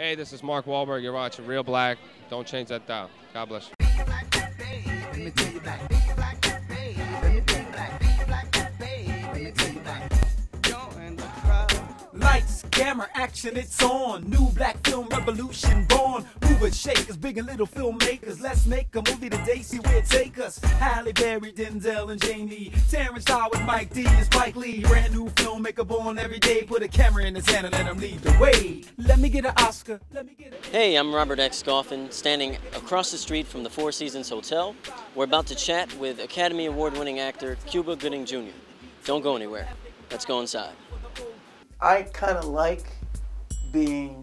Hey, this is Mark Wahlberg. You're watching Real Black. Don't change that dial. God bless you. Lights, camera, action, it's on. New black film revolution born. Movers, shakers, big and little filmmakers. Let's make a movie today, see where it take us. Halle Berry, Denzel, and Jamie. Terrence Howard, Mike D, and Spike Lee. Brand new filmmaker born every day. Put a camera in his hand and let him lead the way. Let me get an Oscar. Let me get a... Hey, I'm Robert X Goffin, standing across the street from the Four Seasons Hotel. We're about to chat with Academy Award-winning actor Cuba Gooding Jr. Don't go anywhere. Let's go inside. I kind of like being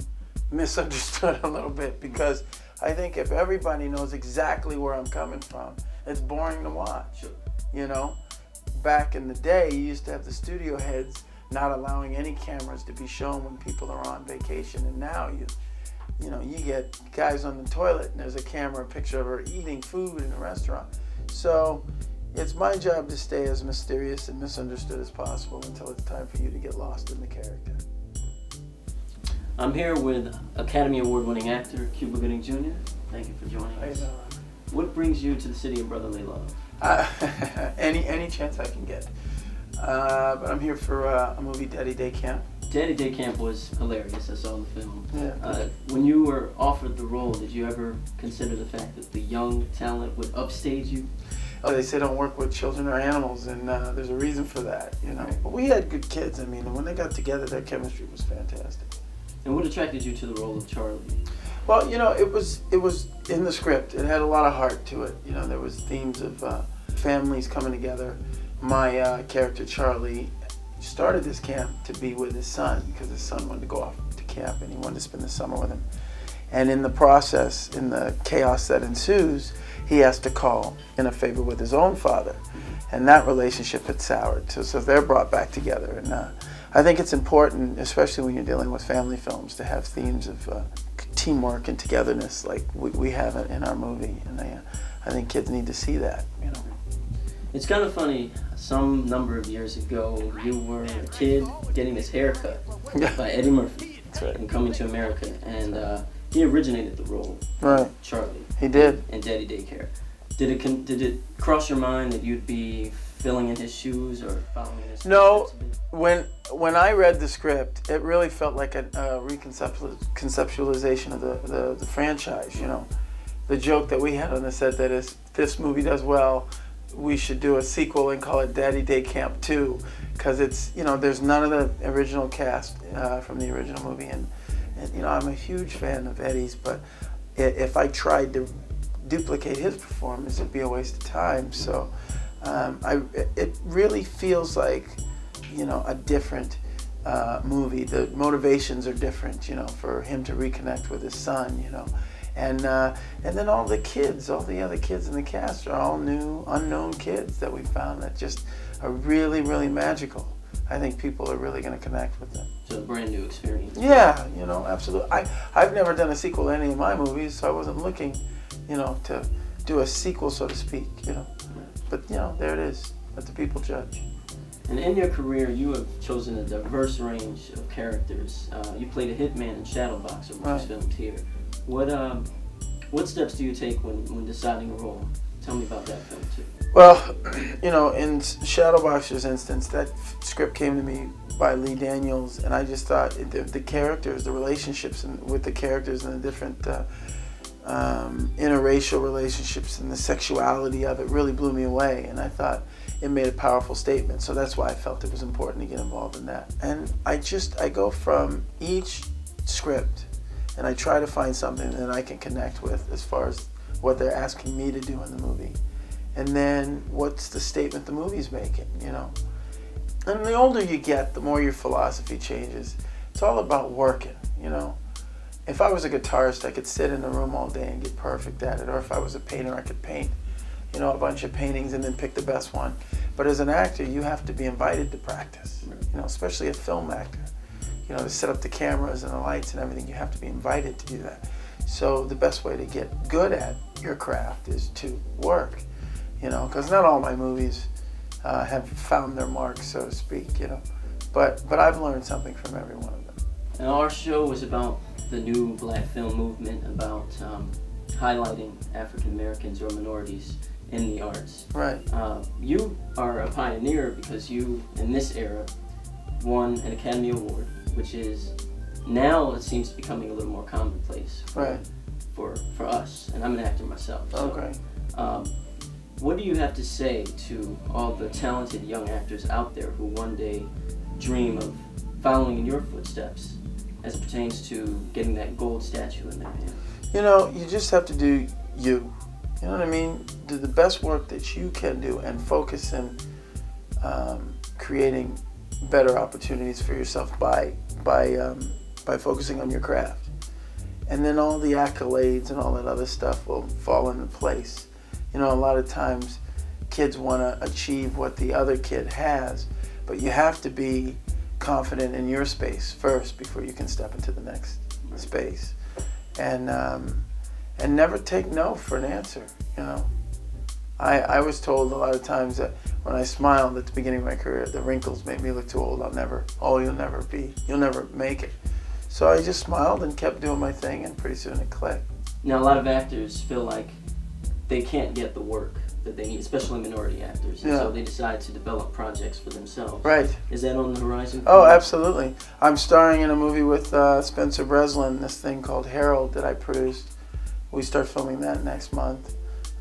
misunderstood a little bit, because I think if everybody knows exactly where I'm coming from, it's boring to watch, you know? Back in the day, you used to have the studio heads not allowing any cameras to be shown when people are on vacation, and now you know, you get guys on the toilet and there's a camera, a picture of her eating food in a restaurant. So it's my job to stay as mysterious and misunderstood as possible until it's time for you to get lost in the character. I'm here with Academy Award-winning actor Cuba Gooding Jr. Thank you for joining us. What brings you to the city of brotherly love? Any chance I can get. But I'm here for a movie, Daddy Day Camp. Daddy Day Camp was hilarious. I saw the film. Yeah. When you were offered the role, did you ever consider the fact that the young talent would upstage you? Oh, they say don't work with children or animals, and there's a reason for that, you know. But we had good kids, I mean, and when they got together, their chemistry was fantastic. And what attracted you to the role of Charlie? Well, you know, it was in the script. It had a lot of heart to it. You know, there was themes of families coming together. My character, Charlie, started this camp to be with his son, because his son wanted to go off to camp, and he wanted to spend the summer with him. And in the process, in the chaos that ensues, he has to call in a favor with his own father. And that relationship had soured, so they're brought back together. And I think it's important, especially when you're dealing with family films, to have themes of teamwork and togetherness like we have it in our movie. And I think kids need to see that, you know. It's kind of funny, some number of years ago, you were a kid getting his haircut by Eddie Murphy. That's right. And Coming to America. And he originated the role, right? Charlie. He did. And Daddy Daycare. Did it cross your mind that you'd be filling in his shoes or following his? No. When I read the script, it really felt like a reconceptualization of the franchise. You know, the joke that we had on the set that is, this movie does well, we should do a sequel and call it Daddy Day Camp 2, because it's, you know, there's none of the original cast from the original movie. And you know, I'm a huge fan of Eddie's, but if I tried to duplicate his performance, it'd be a waste of time. So it really feels like, you know, a different movie. The motivations are different, you know, for him to reconnect with his son, you know. And then all the kids, all the other kids in the cast are all new, unknown kids that we found that just are really, really magical. I think people are really going to connect with them. It's a brand new experience. Yeah, you know, absolutely. I've never done a sequel to any of my movies, so I wasn't looking, you know, to do a sequel, so to speak, you know. But, you know, there it is. Let the people judge. And in your career, you have chosen a diverse range of characters. You played a hitman in Shadowboxer, which was filmed here. What steps do you take when deciding a role? Tell me about that film, too. Well, you know, in Shadowboxer's instance, that script came to me by Lee Daniels, and I just thought the characters, the relationships with the characters and the different interracial relationships and the sexuality of it really blew me away, and I thought it made a powerful statement. So that's why I felt it was important to get involved in that. And I go from each script, and I try to find something that I can connect with as far as what they're asking me to do in the movie, and then what's the statement the movie's making, you know. And the older you get, the more your philosophy changes. It's all about working, you know. If I was a guitarist, I could sit in a room all day and get perfect at it, or if I was a painter, I could paint, you know, a bunch of paintings and then pick the best one. But as an actor, you have to be invited to practice, you know, especially a film actor. You know, to set up the cameras and the lights and everything, you have to be invited to do that. So the best way to get good at your craft is to work, you know, because not all my movies have found their mark, so to speak, you know, but I've learned something from every one of them. And our show was about the new black film movement, about highlighting African Americans or minorities in the arts. Right. You are a pioneer because you, in this era, won an Academy Award, which is now it seems becoming a little more commonplace for, right, for us. And I'm an actor myself. So, okay. What do you have to say to all the talented young actors out there who one day dream of following in your footsteps as it pertains to getting that gold statue in their hand? You know, you just have to do you. You know what I mean? Do the best work that you can do and focus in creating better opportunities for yourself by focusing on your craft. And then all the accolades and all that other stuff will fall into place. You know, a lot of times kids want to achieve what the other kid has, but you have to be confident in your space first before you can step into the next space. And never take no for an answer, you know. I was told a lot of times that when I smiled at the beginning of my career, the wrinkles made me look too old. You'll never make it. So I just smiled and kept doing my thing, and pretty soon it clicked. Now, a lot of actors feel like they can't get the work that they need, especially minority actors, and so they decide to develop projects for themselves. Right. Is that on the horizon? Oh, absolutely. I'm starring in a movie with Spencer Breslin, this thing called Harold that I produced. We start filming that next month.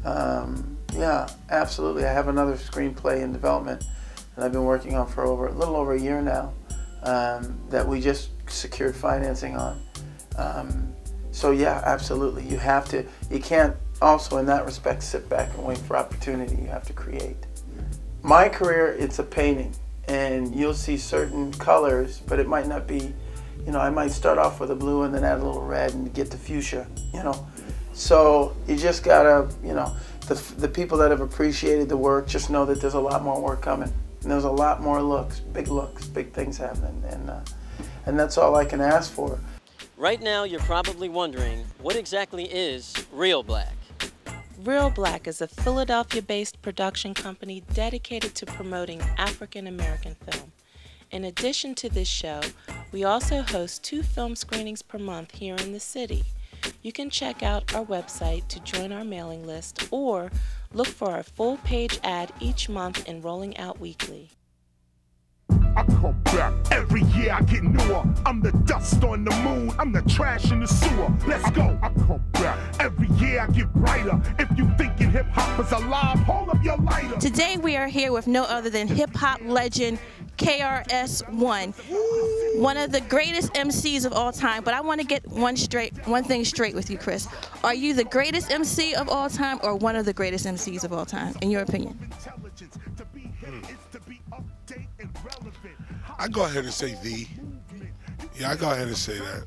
Yeah, absolutely. I have another screenplay in development that I've been working on for over a little over a year now, that we just secured financing on. So yeah, absolutely. You have to, you can't also in that respect sit back and wait for opportunity. You have to create. My career, it's a painting, and you'll see certain colors, but it might not be, you know, I might start off with a blue and then add a little red and get to fuchsia, you know. So you just gotta, you know, the people that have appreciated the work just know that there's a lot more work coming, and there's a lot more looks, big things happening, and that's all I can ask for. Right now, you're probably wondering, what exactly is Real Black? Real Black is a Philadelphia-based production company dedicated to promoting African-American film. In addition to this show, we also host 2 film screenings per month here in the city. You can check out our website to join our mailing list, or look for our full-page ad each month and rolling out weekly. I come back every year, I get newer. I'm the dust on the moon, I'm the trash in the sewer. Let's go. I come back every year, I get brighter. If you thinking hip hop is alive, hold up your lighter. Today we are here with no other than hip hop legend KRS-One, one of the greatest MCs of all time. But I want to get one thing straight with you, Chris. Are you the greatest MC of all time, or one of the greatest MCs of all time, in your opinion? I go ahead and say the. Yeah, I go ahead and say that.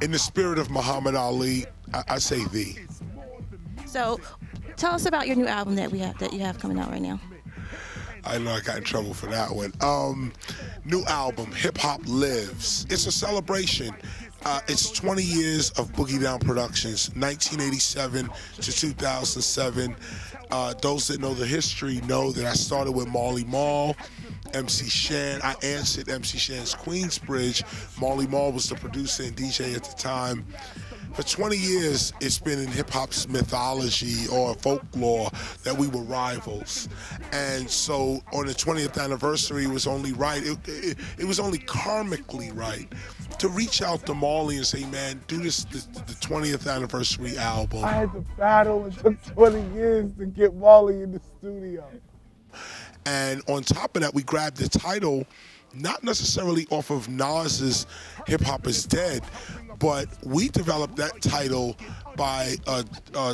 In the spirit of Muhammad Ali, I say the. So, tell us about your new album that you have coming out right now. I know I got in trouble for that one. New album, Hip Hop Lives. It's a celebration. It's 20 years of Boogie Down Productions, 1987 to 2007. Those that know the history know that I started with Molly Mall, MC Shan. I answered MC Shan's Queensbridge. Molly Mall was the producer and DJ at the time. For 20 years, it's been in hip-hop's mythology or folklore that we were rivals. And so on the 20th anniversary, it was only right, it was only karmically right to reach out to Molly and say, man, do this, the 20th anniversary album. I had to battle, it took 20 years to get Molly in the studio. And on top of that, we grabbed the title, not necessarily off of Nas's Hip Hop Is Dead, but we developed that title by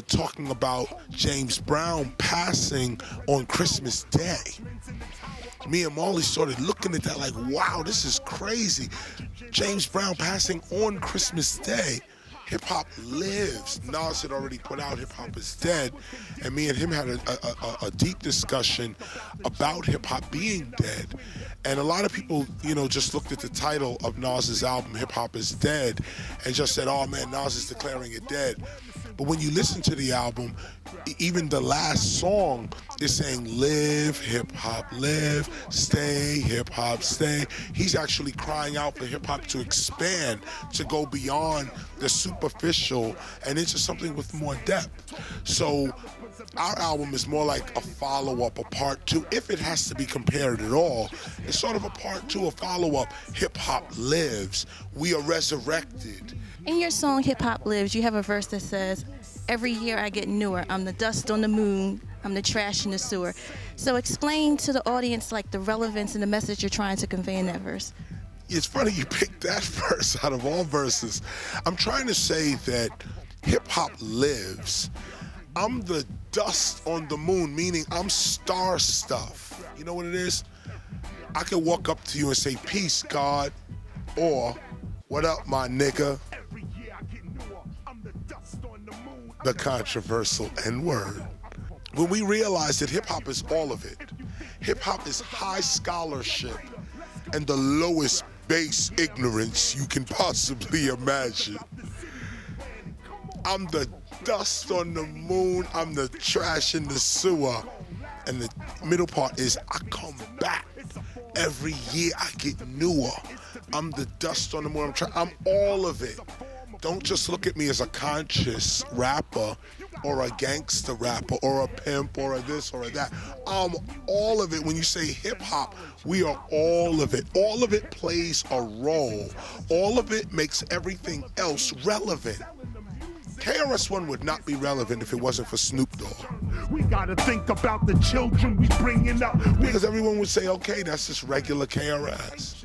talking about James Brown passing on Christmas Day. Me and Molly started looking at that like, wow, this is crazy. James Brown passing on Christmas Day. Hip Hop Lives. Nas had already put out Hip Hop Is Dead, and me and him had a deep discussion about hip hop being dead. And a lot of people, you know, just looked at the title of Nas's album, Hip Hop Is Dead, and just said, oh man, Nas is declaring it dead. But when you listen to the album, even the last song is saying, live, hip-hop, live, stay, hip-hop, stay. He's actually crying out for hip-hop to expand, to go beyond the superficial and into something with more depth. So our album is more like a follow-up, a part two, if it has to be compared at all. It's sort of a part two, a follow-up. Hip-hop lives. We are resurrected. In your song, Hip Hop Lives, you have a verse that says, every year I get newer. I'm the dust on the moon. I'm the trash in the sewer. So explain to the audience, like, the relevance and the message you're trying to convey in that verse. It's funny you picked that verse out of all verses. I'm trying to say that hip hop lives. I'm the dust on the moon, meaning I'm star stuff. You know what it is? I can walk up to you and say, peace, God, or what up, my nigga? The controversial N-word. When we realize that hip-hop is all of it. Hip-hop is high scholarship and the lowest base ignorance you can possibly imagine. I'm the dust on the moon, I'm the trash in the sewer. And the middle part is, I come back. Every year I get newer. I'm the dust on the moon, I'm all of it. Don't just look at me as a conscious rapper or a gangster rapper or a pimp or a this or a that. I'm all of it. When you say hip hop, we are all of it. All of it plays a role. All of it makes everything else relevant. KRS-One would not be relevant if it wasn't for Snoop Dogg. We gotta think about the children we bringing up. Because everyone would say, okay, that's just regular KRS.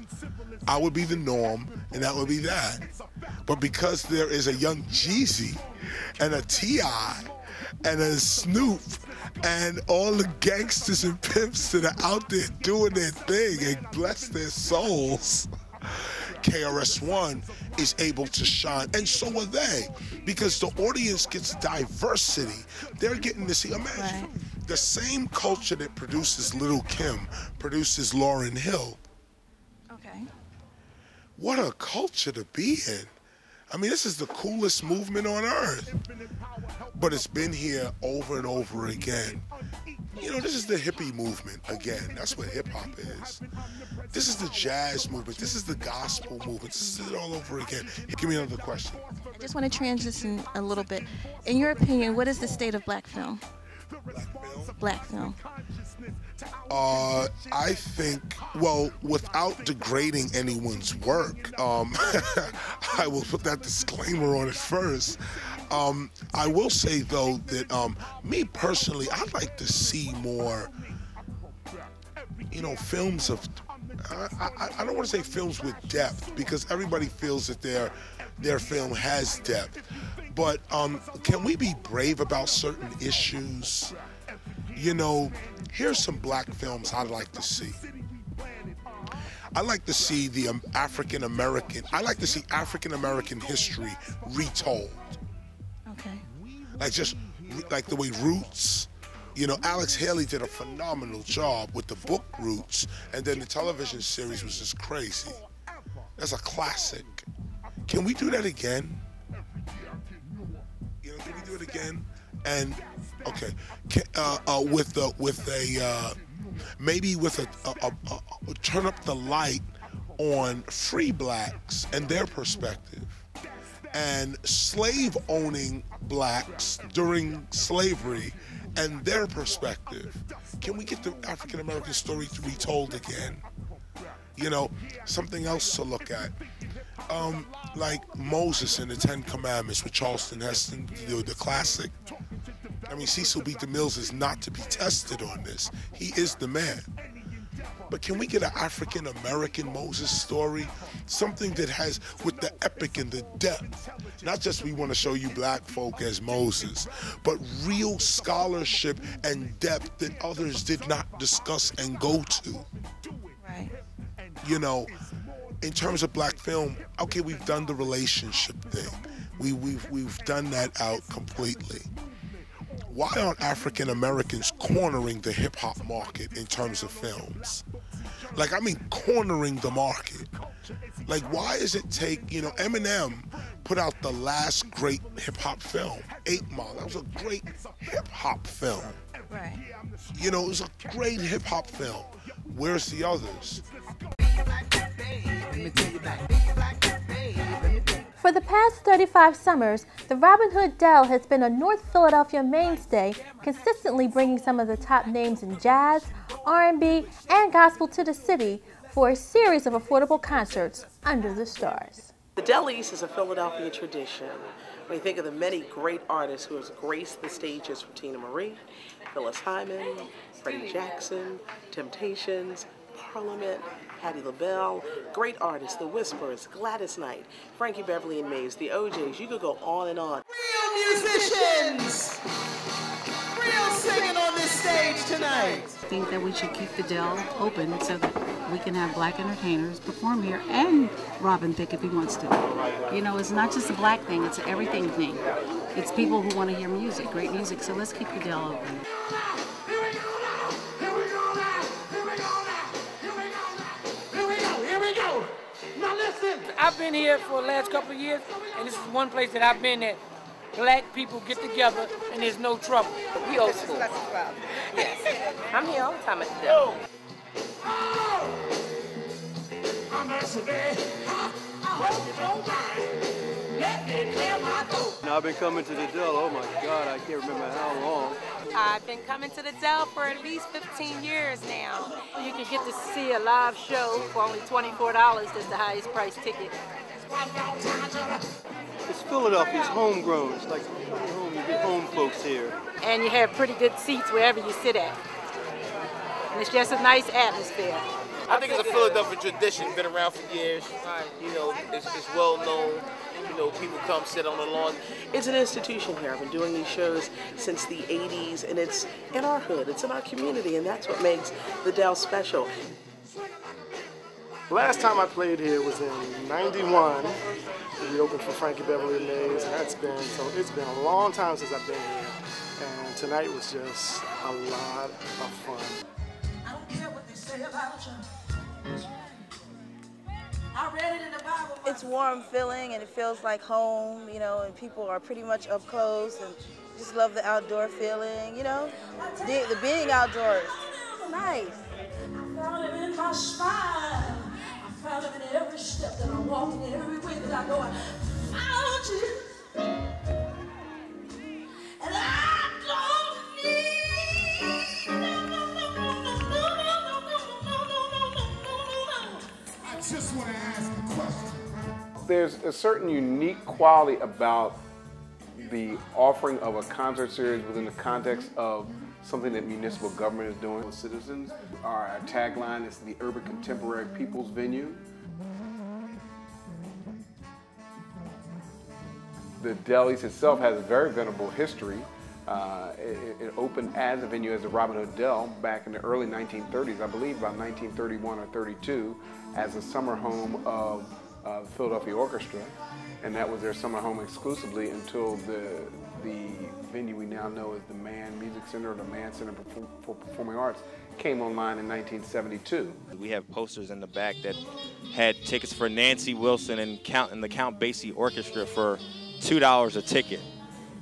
I would be the norm, and that would be that. But because there is a young Jeezy, and a T.I., and a Snoop, and all the gangsters and pimps that are out there doing their thing and bless their souls, KRS-One is able to shine, and so are they, because the audience gets diversity. They're getting to see, imagine, right. The same culture that produces Lil' Kim produces Lauryn Hill. Okay. What a culture to be in. I mean, this is the coolest movement on earth, but it's been here over and over again. You know, this is the hippie movement again. That's what hip hop is. This is the jazz movement. This is the gospel movement. This is it all over again. Give me another question. I just want to transition a little bit. In your opinion, what is the state of black film? Black film. I think, well, without degrading anyone's work, I will put that disclaimer on it first. I will say, though, that me personally, I'd like to see more, you know, films of, I don't want to say films with depth, because everybody feels that their film has depth. But can we be brave about certain issues? You know, here's some black films I'd like to see. I like to see the African-American, I like to see African-American history retold. Okay. Like just, like the way Roots, you know, Alex Haley did a phenomenal job with the book Roots, and then the television series was just crazy. That's a classic. Can we do that again? You know, can we do it again? And okay, maybe turn up the light on free blacks and their perspective, and slave-owning blacks during slavery and their perspective. Can we get the African-American story to be told again? You know, something else to look at. Like Moses and the Ten Commandments with Charlton Heston, the classic. I mean, Cecil B. DeMille is not to be tested on this. He is the man. But can we get an African-American Moses story? Something that has, with the epic and the depth. Not just we want to show you black folk as Moses, but real scholarship and depth that others did not discuss and go to. Right. You know, in terms of black film, okay, we've done the relationship thing. We've done that out completely. Why aren't African Americans cornering the hip hop market in terms of films? Like, I mean, cornering the market. Like, why does it take, you know, Eminem put out the last great hip-hop film, 8 Mile. That was a great hip-hop film. Right. You know, it was a great hip-hop film. Where's the others? For the past 35 summers, the Robin Hood Dell has been a North Philadelphia mainstay, consistently bringing some of the top names in jazz, R&B, and gospel to the city for a series of affordable concerts under the stars. The Dell East is a Philadelphia tradition. When you think of the many great artists who have graced the stages from Tina Marie, Phyllis Hyman, Freddie Jackson, Temptations, Parliament, Patti LaBelle, great artists, The Whispers, Gladys Knight, Frankie Beverly and Mays, The OJs, you could go on and on. Real musicians! Real singing on this stage tonight! I think that we should keep the Dell open so that we can have black entertainers perform here, and Robin Thicke if he wants to. You know, it's not just a black thing, it's an everything thing. It's people who want to hear music, great music, so let's keep the Dell open. I've been here for the last couple of years, and this is one place that I've been at. Black people get together, and there's no trouble. We old school. Yes. I'm here all the time at the Dell. Now I've been coming to the Dell, oh my God, I can't remember how long. I've been coming to the Dell for at least 15 years now. You can get to see a live show for only $24, that's the highest price ticket. It's Philadelphia, it's homegrown, it's like home, you get home folks here. And you have pretty good seats wherever you sit at. And it's just a nice atmosphere. I think it's a Philadelphia tradition, been around for years, you know, it's well known. You know, people come sit on the lawn. It's an institution here. I've been doing these shows since the 80s, and it's in our hood, it's in our community, and that's what makes the Dell special. Last time I played here was in '91. We opened for Frankie Beverly and Mays, and it's been a long time since I've been here. And tonight was just a lot of fun. I don't care what they say about you. I read it in the Bible. It's warm feeling and it feels like home, you know, and people are pretty much up close and just love the outdoor feeling, you know, the being outdoors. It's nice. I found him in my smile. I found him in every step that I walk, in every way that I go. I found you. And I don't need just want to ask a question. There's a certain unique quality about the offering of a concert series within the context of something that municipal government is doing with citizens. Our tagline is the urban contemporary people's venue. The Dell East itself has a very venerable history. It opened as a venue as the Robin Hood Dell back in the early 1930s, I believe about 1931 or 32, as a summer home of the Philadelphia Orchestra, and that was their summer home exclusively until the venue we now know as the Mann Music Center or the Mann Center for Performing Arts came online in 1972. We have posters in the back that had tickets for Nancy Wilson and the Count Basie Orchestra for $2 a ticket.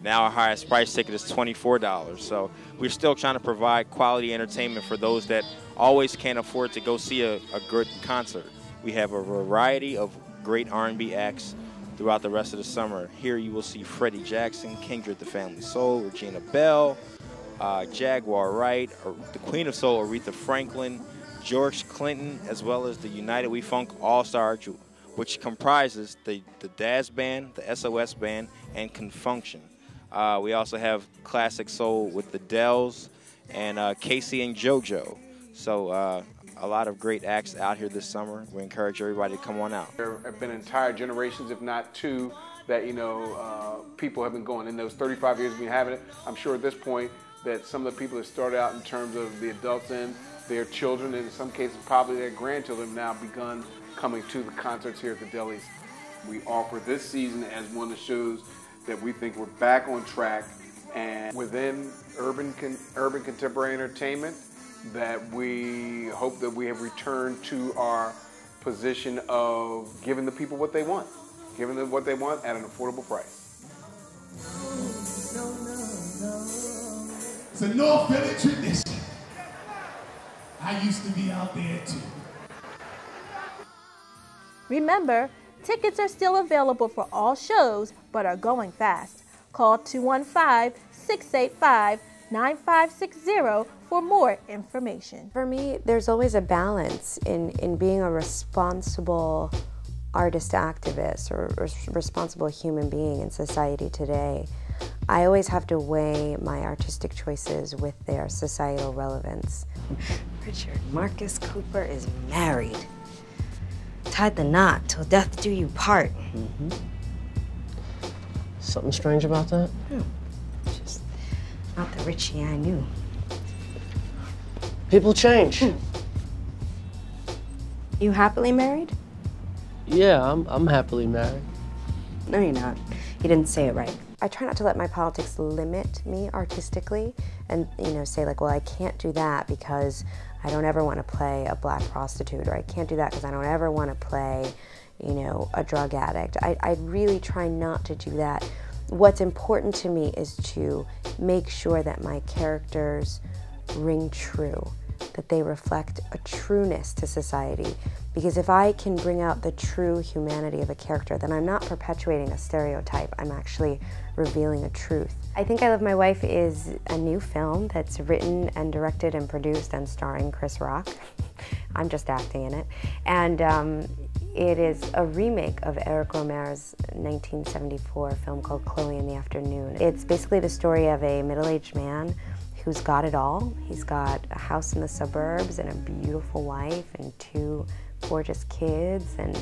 Now our highest price ticket is $24, so we're still trying to provide quality entertainment for those that always can't afford to go see a good concert. We have a variety of great R&B acts throughout the rest of the summer. Here you will see Freddie Jackson, Kendrick the Family Soul, Regina Bell, Jaguar Wright, the Queen of Soul, Aretha Franklin, George Clinton, as well as the United We Funk All-Star, which comprises the Daz Band, the SOS Band, and Confunction. We also have classic soul with the Dells and Casey and JoJo. So a lot of great acts out here this summer. We encourage everybody to come on out. There have been entire generations, if not two, that, you know, people have been going. In those 35 years we've been having it, I'm sure at this point that some of the people that started out in terms of the adults and their children, and in some cases probably their grandchildren, have now begun coming to the concerts here at the Dell East. We offer this season as one of the shows that we think we're back on track and within urban contemporary entertainment, that we hope that we have returned to our position of giving the people what they want. giving them what they want at an affordable price. It's a North Philly tradition. I used to be out there too. Remember, tickets are still available for all shows, but are going fast. Call 215-685-9560 for more information. For me, there's always a balance in being a responsible artist activist or responsible human being in society today. I always have to weigh my artistic choices with their societal relevance. Richard Marcus Cooper is married. Tied the knot, till death do you part. Mm-hmm. Something strange about that? No, just not the Richie I knew. People change. Hmm. You happily married? Yeah, I'm happily married. No, you're not. You didn't say it right. I try not to let my politics limit me artistically and, you know, say like, well, I can't do that because I don't ever want to play a black prostitute, or I can't do that because I don't ever want to play, you know, a drug addict. I really try not to do that. What's important to me is to make sure that my characters ring true, that they reflect a trueness to society. Because if I can bring out the true humanity of a character, then I'm not perpetuating a stereotype, I'm actually revealing a truth. I Think I Love My Wife is a new film that's written and directed and produced and starring Chris Rock. I'm just acting in it. And it is a remake of Eric Romer's 1974 film called Chloe in the Afternoon. It's basically the story of a middle-aged man who's got it all. He's got a house in the suburbs and a beautiful wife and two gorgeous kids and,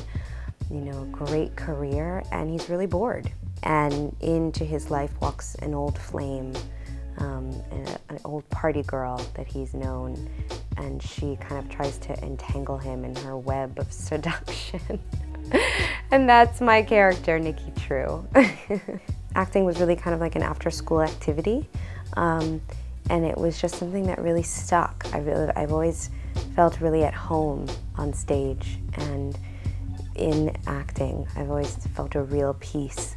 you know, a great career, and he's really bored. And into his life walks an old flame, an old party girl that he's known, and she kind of tries to entangle him in her web of seduction. And that's my character, Nikki True. Acting was really kind of like an after-school activity. And it was just something that really stuck. I've always felt really at home on stage and in acting. I've always felt a real peace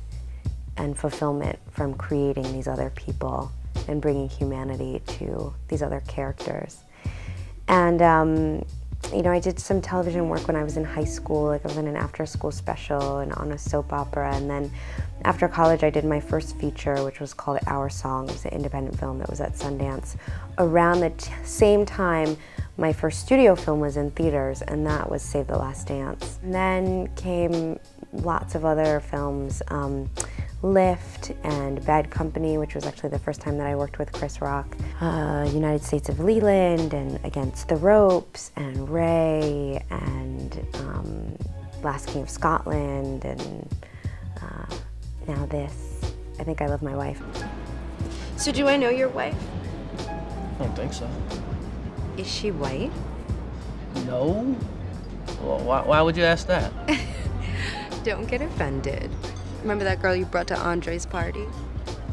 and fulfillment from creating these other people and bringing humanity to these other characters. And you know, I did some television work when I was in high school. Like, I was in an after-school special and on a soap opera. And then after college, I did my first feature, which was called Our Song. It was an independent film that was at Sundance. Around the same time, my first studio film was in theaters, and that was Save the Last Dance. And then came lots of other films, Lift and Bad Company, which was actually the first time that I worked with Chris Rock, United States of Leland and Against the Ropes and Ray and Last King of Scotland and now this, I Think I Love My Wife. So do I know your wife? I don't think so. Is she white? No. Well, why would you ask that? Don't get offended. Remember that girl you brought to Andre's party?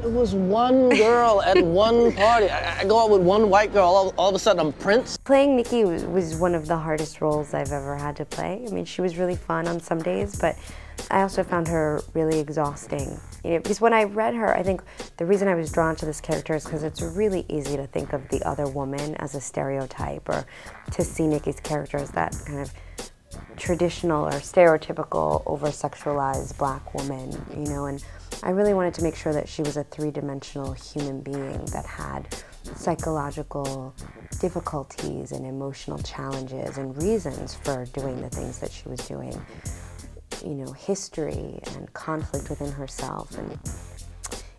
It was one girl at one party. I go out with one white girl, all of a sudden I'm Prince. Playing Nikki was one of the hardest roles I've ever had to play. I mean, she was really fun on some days, but I also found her really exhausting. You know, because when I read her, I think the reason I was drawn to this character is because it's really easy to think of the other woman as a stereotype, or to see Nikki's character as that kind of traditional or stereotypical over-sexualized black woman, you know, and I really wanted to make sure that she was a three-dimensional human being that had psychological difficulties and emotional challenges and reasons for doing the things that she was doing, you know, history and conflict within herself and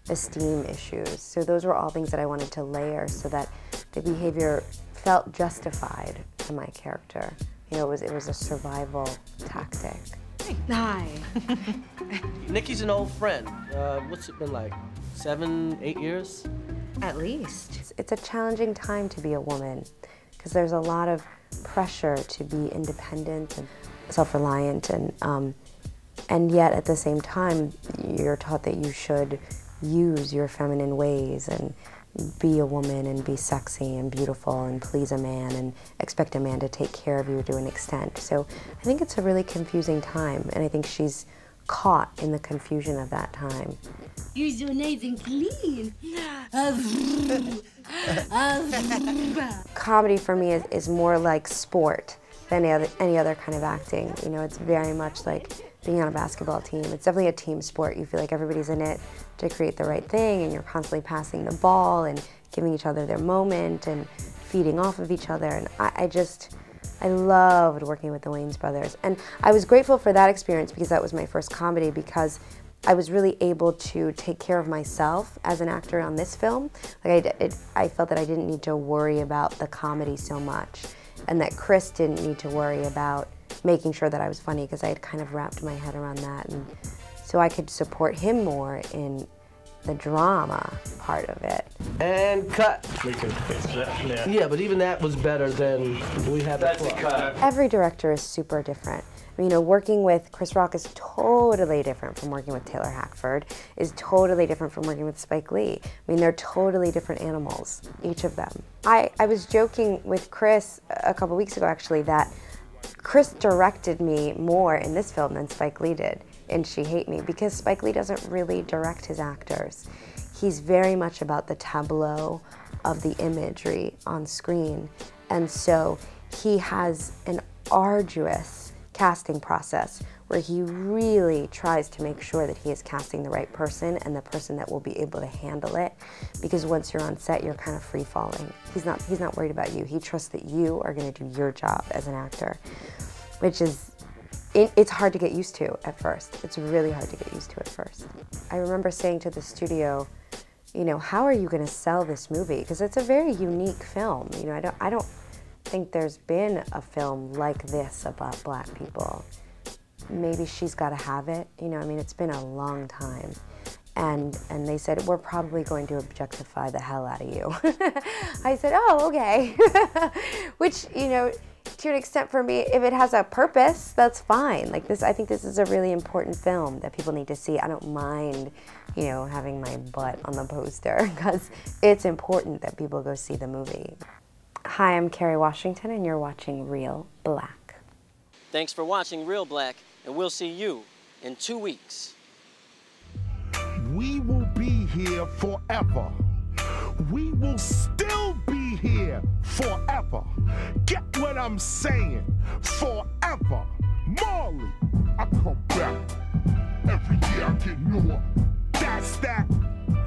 esteem issues. So those were all things that I wanted to layer so that the behavior felt justified to my character. You know, it was a survival tactic. Hi. Nikki's an old friend. What's it been like? 7, 8 years? At least. It's a challenging time to be a woman because there's a lot of pressure to be independent and self-reliant, and yet at the same time you're taught that you should use your feminine ways and be a woman and be sexy and beautiful and please a man and expect a man to take care of you to an extent. So I think it's a really confusing time, and I think she's caught in the confusion of that time. You're so nice and clean. Comedy for me is more like sport than any other kind of acting. You know, it's very much like being on a basketball team. It's definitely a team sport. You feel like everybody's in it to create the right thing, and you're constantly passing the ball and giving each other their moment and feeding off of each other. And I loved working with the Wayans brothers. And I was grateful for that experience because that was my first comedy, because I was really able to take care of myself as an actor on this film. Like I felt that I didn't need to worry about the comedy so much, and that Chris didn't need to worry about making sure that I was funny, because I had kind of wrapped my head around that, and so I could support him more in the drama part of it. And cut. Yeah, but even that was better than we had before. Every director is super different. You know, working with Chris Rock is totally different from working with Taylor Hackford, is totally different from working with Spike Lee. I mean, they're totally different animals, each of them. I was joking with Chris a couple weeks ago, actually, that Chris directed me more in this film than Spike Lee did in She Hate Me, because Spike Lee doesn't really direct his actors. He's very much about the tableau of the imagery on screen, and so he has an arduous casting process where he really tries to make sure that he is casting the right person and the person that will be able to handle it, because once you're on set, you're kind of free-falling. He's not worried about you. He trusts that you are going to do your job as an actor, which is, it's hard to get used to at first. It's really hard to get used to at first. I remember saying to the studio, you know, how are you going to sell this movie? Because it's a very unique film. You know, I don't think there's been a film like this about Black people. Maybe she's got to have it. You know, I mean, it's been a long time. And they said, we're probably going to objectify the hell out of you. I said, oh, okay. Which, you know, to an extent for me, if it has a purpose, that's fine. Like this, I think this is a really important film that people need to see. I don't mind, you know, having my butt on the poster, because it's important that people go see the movie. Hi, I'm Kerry Washington, and you're watching Real Black. Thanks for watching Real Black, and we'll see you in 2 weeks. We will be here forever. We will still be here forever. Get what I'm saying? Forever. Molly, I come back. Every year I get newer. That's that.